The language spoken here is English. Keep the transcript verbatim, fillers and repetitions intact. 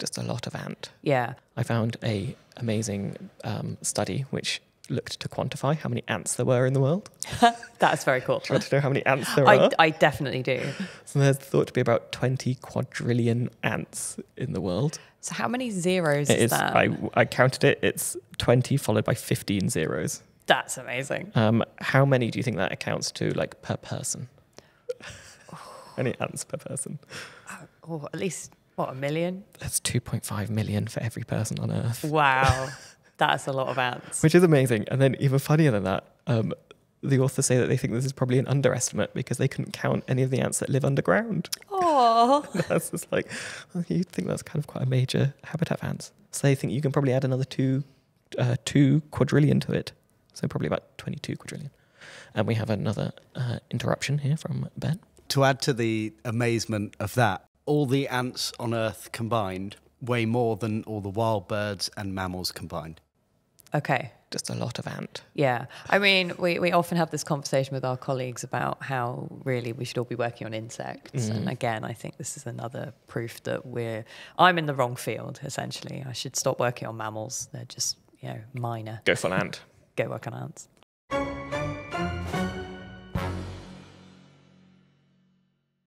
just a lot of ant. Yeah. I found a amazing um, study which looked to quantify how many ants there were in the world. That's very cool. Do you want to know how many ants there I, are? I definitely do. So there's thought to be about twenty quadrillion ants in the world. So how many zeros it is, is that? I, I counted it. It's twenty followed by fifteen zeros. That's amazing. Um, how many do you think that accounts to, like, per person? Any ants per person? Oh, at least, what, a million? That's two point five million for every person on Earth. Wow. That's a lot of ants. Which is amazing. And then even funnier than that, um, the authors say that they think this is probably an underestimate because they couldn't count any of the ants that live underground. Oh. That's just like, you'd think that's kind of quite a major habitat for ants. So they think you can probably add another two, uh, two quadrillion to it. So probably about twenty-two quadrillion. And we have another uh, interruption here from Ben. To add to the amazement of that, all the ants on Earth combined weigh more than all the wild birds and mammals combined. Okay. Just a lot of ant. Yeah. I mean, we, we often have this conversation with our colleagues about how really we should all be working on insects. Mm. And again, I think this is another proof that we're, I'm in the wrong field, essentially. I should stop working on mammals. They're just, you know, minor. Go for an ant. Go work on ants.